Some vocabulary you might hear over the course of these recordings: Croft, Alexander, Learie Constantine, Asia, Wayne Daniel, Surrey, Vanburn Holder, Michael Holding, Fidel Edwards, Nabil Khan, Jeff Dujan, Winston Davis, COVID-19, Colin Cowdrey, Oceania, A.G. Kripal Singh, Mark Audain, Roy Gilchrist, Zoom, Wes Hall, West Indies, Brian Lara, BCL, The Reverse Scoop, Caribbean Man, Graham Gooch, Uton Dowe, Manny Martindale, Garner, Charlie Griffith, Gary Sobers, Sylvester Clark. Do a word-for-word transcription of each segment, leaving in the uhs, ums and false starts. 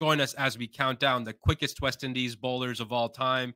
Join us as we count down the quickest West Indies bowlers of all time.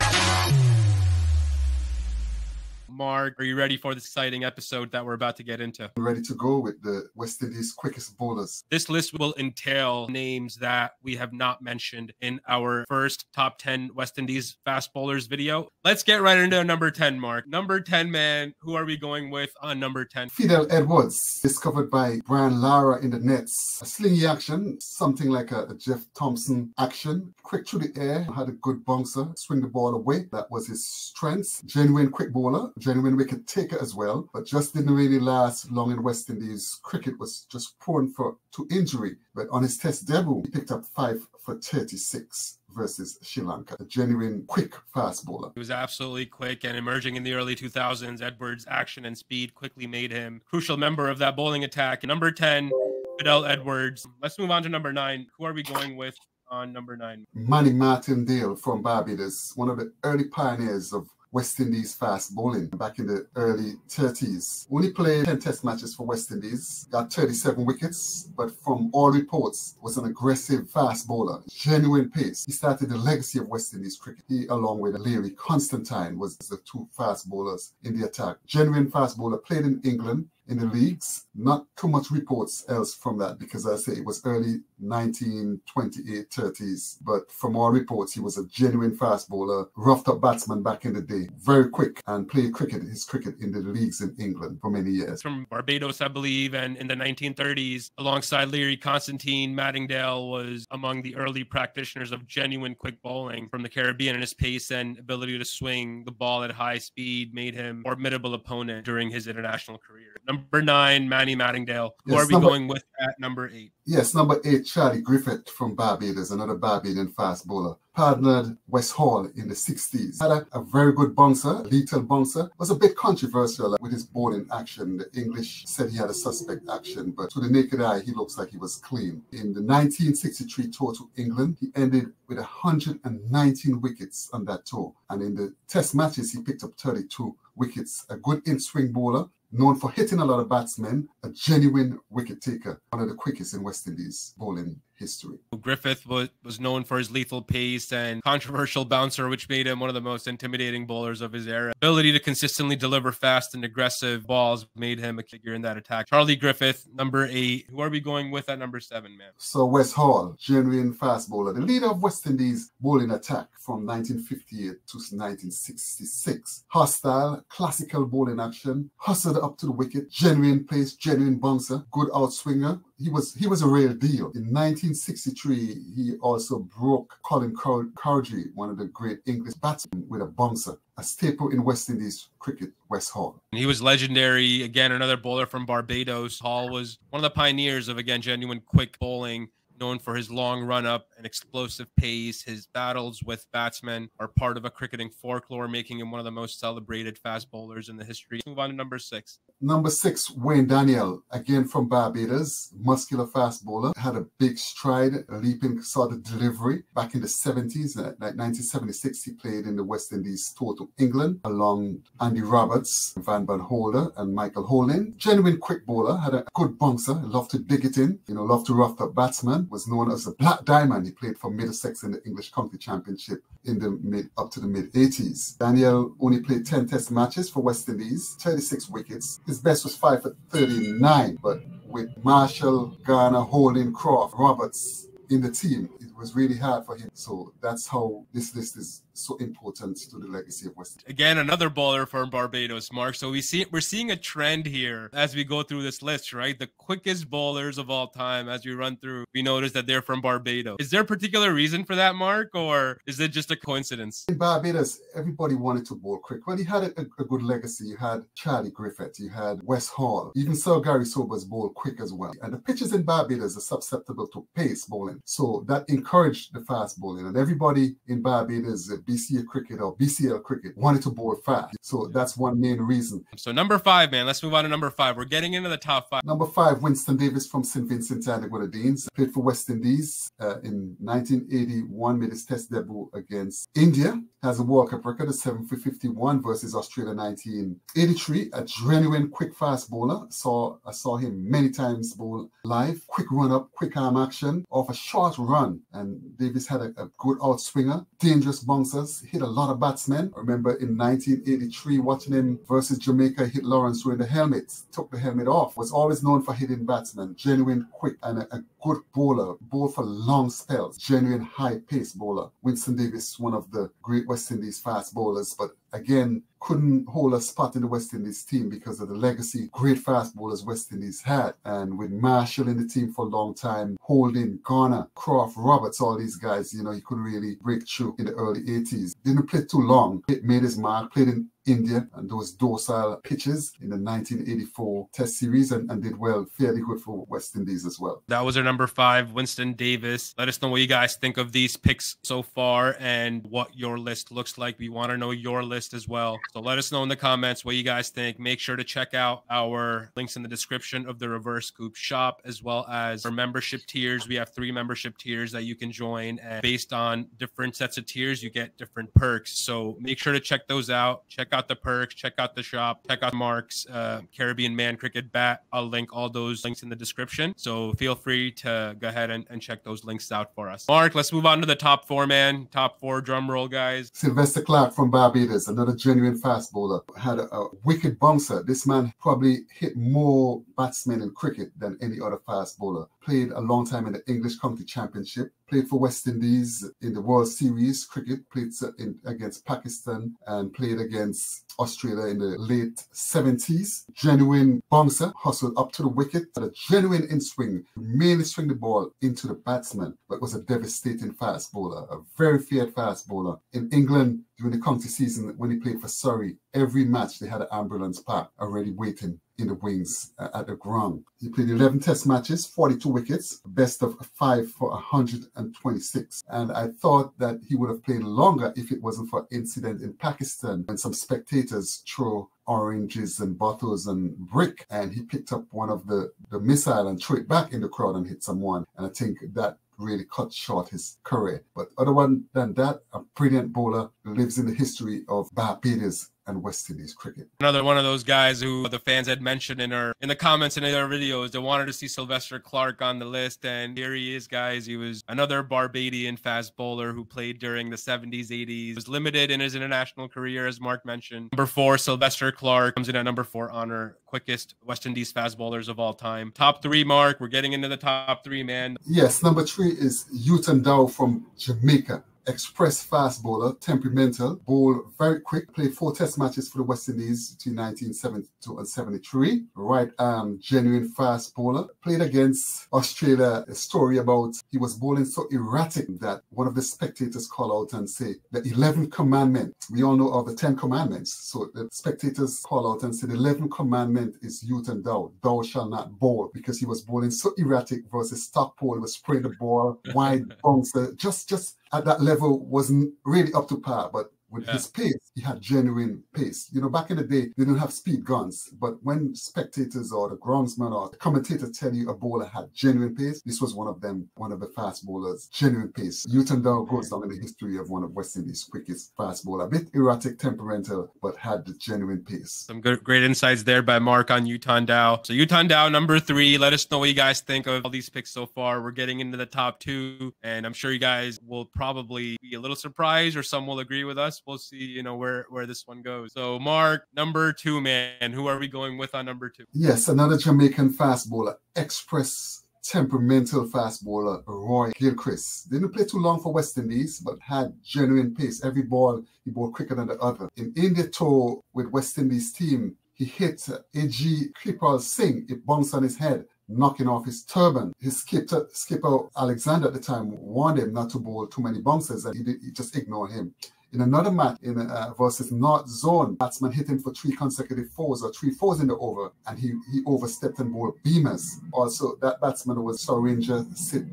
Mark, are you ready for this exciting episode that we're about to get into? I'm ready to go with the West Indies quickest bowlers. This list will entail names that we have not mentioned in our first top ten West Indies fast bowlers video. Let's get right into number ten, Mark. Number ten, man, who are we going with on number ten? Fidel Edwards, discovered by Brian Lara in the nets. A slingy action, something like a, a Jeff Thomson action. Quick through the air, had a good bouncer, swing the ball away. That was his strength. Genuine quick bowler. Genuine wicket taker as well, but just didn't really last long in West Indies cricket. Was just prone for to injury. But on his Test debut, he picked up five for thirty-six versus Sri Lanka. A genuine quick fast bowler. He was absolutely quick, and emerging in the early two thousands, Edwards' action and speed quickly made him a crucial member of that bowling attack. Number ten, Fidel Edwards. Let's move on to number nine. Who are we going with on number nine? Manny Martindale from Barbados, one of the early pioneers of West Indies fast bowling back in the early thirties. Only played ten test matches for West Indies, got thirty-seven wickets, but from all reports was an aggressive fast bowler, genuine pace. He started the legacy of West Indies cricket. He, along with Learie Constantine, was the two fast bowlers in the attack. Genuine fast bowler, played in England in the leagues. Not too much reports else from that, because as I say, it was early nineteen twenty-eight, thirties. But from all reports, he was a genuine fast bowler, roughed up batsman back in the day, very quick, and played cricket, his cricket in the leagues in England for many years. From Barbados, I believe, and in the nineteen thirties, alongside Learie Constantine, Martindale was among the early practitioners of genuine quick bowling from the Caribbean, and his pace and ability to swing the ball at high speed made him a formidable opponent during his international career. Number nine, Manny Martindale. Who yes, are we number, going with at number eight? Yes, number eight, Charlie Griffith from Barbados, another Barbadian fast bowler. Partnered Wes Hall in the sixties. Had a, a very good bouncer, lethal bouncer. Was a bit controversial with his bowling action. The English said he had a suspect action, but to the naked eye, he looks like he was clean. In the nineteen sixty-three tour to England, he ended with one hundred nineteen wickets on that tour. And in the test matches, he picked up thirty-two wickets. A good in-swing bowler, known for hitting a lot of batsmen, a genuine wicket taker, one of the quickest in West Indies bowling history. Griffith was, was known for his lethal pace and controversial bouncer, which made him one of the most intimidating bowlers of his era. Ability to consistently deliver fast and aggressive balls made him a figure in that attack. Charlie Griffith, number eight. Who are we going with at number seven, man? So Wes Hall, genuine fast bowler, the leader of West Indies bowling attack from nineteen fifty-eight to nineteen sixty-six. Hostile, classical bowling action, hustled up to the wicket, genuine pace, genuine bouncer, good outswinger. He was he was a real deal. In nineteen sixty-three, he also broke Colin Cowdrey, one of the great English batsmen, with a bouncer. A staple in West Indies cricket, Wes Hall. He was legendary. Again, another bowler from Barbados. Hall was one of the pioneers of, again, genuine quick bowling, known for his long run-up and explosive pace. His battles with batsmen are part of a cricketing folklore, making him one of the most celebrated fast bowlers in the history. Let's move on to number six. Number six, Wayne Daniel, again from Barbados, muscular fast bowler, had a big stride, a leaping sort of delivery. Back in the seventies, like nineteen seventy-six, he played in the West Indies tour to England, along Andy Roberts, Vanburn Holder, and Michael Holding. Genuine quick bowler, had a good bouncer, loved to dig it in, you know, loved to rough up batsman, was known as the Black Diamond. He played for Middlesex in the English County Championship in the mid, up to the mid eighties. Daniel only played ten test matches for West Indies, thirty-six wickets. His best was five for thirty-nine, but with Marshall, Garner, Holding, Croft, Roberts in the team, it was really hard for him. So that's how this list is so important to the legacy of West Indies. Again, another bowler from Barbados, Mark. So we see, we're seeing a trend here as we go through this list, right? The quickest bowlers of all time, as we run through, we notice that they're from Barbados. Is there a particular reason for that, Mark, or is it just a coincidence? In Barbados, everybody wanted to bowl quick. Well, he had a, a good legacy. You had Charlie Griffith, you had Wes Hall, even Sir Gary Sobers bowled quick as well. And the pitches in Barbados are susceptible to pace bowling, so that encouraged the fast bowling. And everybody in Barbados, B C A cricket or B C L cricket, wanted to bowl fast. So that's one main reason. So number five, man. Let's move on to number five. We're getting into the top five. Number five, Winston Davis from Saint Vincent and the Grenadines. Played for West Indies uh, in nineteen eighty-one, made his test debut against India. Has a World Cup record of seven for fifty-one versus Australia nineteen eighty-three. A genuine quick fast bowler. Saw I saw him many times bowl live. Quick run-up, quick arm action, off a short run, and Davis had a, a good outswinger, dangerous bouncers, hit a lot of batsmen. I remember in nineteen eighty-three watching him versus Jamaica hit Lawrence wearing the helmet, took the helmet off, was always known for hitting batsmen, genuine quick and a, a good bowler, bowled for long spells, genuine high-paced bowler. Winston Davis, one of the great West Indies fast bowlers, but again, couldn't hold a spot in the West Indies team because of the legacy great fast bowlers West Indies had. And with Marshall in the team for a long time, Holding, Garner, Croft, Roberts, all these guys, you know, he couldn't really break through in the early eighties. Didn't play too long. It made his mark, played in India and those docile pitches in the nineteen eighty-four Test Series, and, and did well, fairly good for West Indies as well. That was our number five, Winston Davis. Let us know what you guys think of these picks so far and what your list looks like. We want to know your list as well. So let us know in the comments what you guys think. Make sure to check out our links in the description of the Reverse Scoop shop, as well as our membership tiers. We have three membership tiers that you can join, and based on different sets of tiers, you get different perks. So make sure to check those out. Check out the perks, check out the shop, check out Mark's uh, Caribbean Man Cricket Bat. I'll link all those links in the description. So feel free to go ahead and, and check those links out for us. Mark, let's move on to the top four, man. Top four, drum roll, guys. Sylvester Clark from Barbados, another genuine fast bowler. Had a, a wicked bouncer. This man probably hit more batsmen in cricket than any other fast bowler. Played a long time in the English County Championship. Played for West Indies in the World Series cricket, played in, against Pakistan, and played against Australia in the late seventies. Genuine bouncer, hustled up to the wicket, had a genuine in-swing, mainly swing the ball into the batsman, but was a devastating fast bowler, a very feared fast bowler. In England, during the county season, when he played for Surrey, every match they had an ambulance park already waiting in the wings uh, at the ground. He played eleven test matches, forty-two wickets, best of five for one hundred twenty-six. And I thought that he would have played longer if it wasn't for an incident in Pakistan when some spectators threw oranges and bottles and brick, and he picked up one of the, the missile and threw it back in the crowd and hit someone. And I think that really cut short his career. But other than that, a brilliant bowler, lives in the history of Barbados and West Indies cricket. Another one of those guys who the fans had mentioned in our in the comments and in our videos. They wanted to see Sylvester Clark on the list, and here he is, guys. He was another Barbadian fast bowler who played during the seventies, eighties. Was limited in his international career, as Mark mentioned. Number four, Sylvester Clark comes in at number four, honor quickest West Indies fast bowlers of all time. Top three, Mark. We're getting into the top three, man. Yes, number three is Uton Dowe from Jamaica. Express fast bowler, temperamental, bowled very quick, played four test matches for the West Indies between nineteen seventy-two and seventy-three. Right arm, genuine fast bowler. Played against Australia. A story about he was bowling so erratic that one of the spectators called out and say the eleventh commandment. We all know of the ten commandments. So the spectators call out and say the eleventh commandment is Uton Dowe. Thou shall not bowl, because he was bowling so erratic versus stock pole. He was spraying the ball, wide bouncer, just, just, at that level wasn't really up to par, but with yeah. his pace, he had genuine pace. You know, back in the day, they didn't have speed guns, but when spectators or the groundsman or the commentator tell you a bowler had genuine pace, this was one of them, one of the fast bowlers, genuine pace. Uton Dowe goes down in the history of one of West Indies' quickest fast bowler, a bit erratic, temperamental, but had the genuine pace. Some good, great insights there by Mark on Uton Dowe. So Uton Dowe, number three. Let us know what you guys think of all these picks so far. We're getting into the top two, and I'm sure you guys will probably be a little surprised, or some will agree with us. We'll see, you know, where where this one goes. So Mark, number two, man, who are we going with on number two? Yes, another Jamaican fast bowler, express temperamental fast bowler, Roy Gilchrist. Didn't play too long for West Indies, but had genuine pace. Every ball he bowled quicker than the other. In India tour with West Indies team, he hit A G Kripal Singh. It bounced on his head, knocking off his turban. His skipper, skipper Alexander at the time warned him not to bowl too many bouncers, and he, did, he just ignored him. In another match in a, uh, versus North Zone, batsman hit him for three consecutive fours or three fours in the over, and he, he overstepped and bowled beamers. Also, that batsman was Sauranger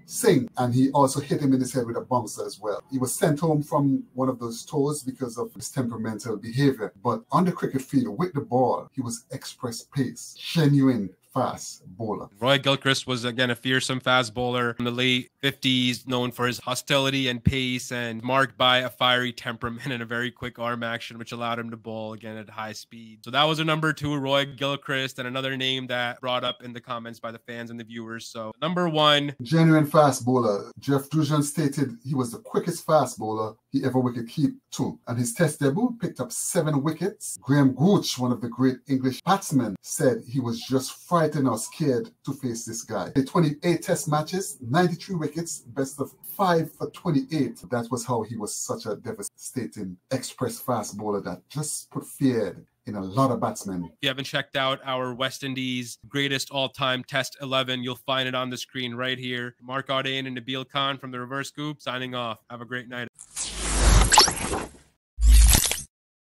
Singh, and he also hit him in his head with a bouncer as well. He was sent home from one of those tours because of his temperamental behavior, but on the cricket field, with the ball, he was express pace, genuine fast bowler. Roy Gilchrist was, again, a fearsome fast bowler in the late fifties, known for his hostility and pace, and marked by a fiery temperament and a very quick arm action, which allowed him to bowl, again, at high speed. So that was a number two, Roy Gilchrist, and another name that brought up in the comments by the fans and the viewers. So number one, genuine fast bowler. Jeff Dujan stated he was the quickest fast bowler he ever wicket keep too. And his test debut picked up seven wickets. Graham Gooch, one of the great English batsmen, said he was just frightened or scared to face this guy. The twenty-eight test matches, ninety-three wickets, best of five for twenty-eight. That was how he was such a devastating express fast bowler that just put fear in a lot of batsmen. If you haven't checked out our West Indies greatest all-time test eleven, you'll find it on the screen right here. Mark Audain and Nabil Khan from The Reverse Scoop signing off. Have a great night.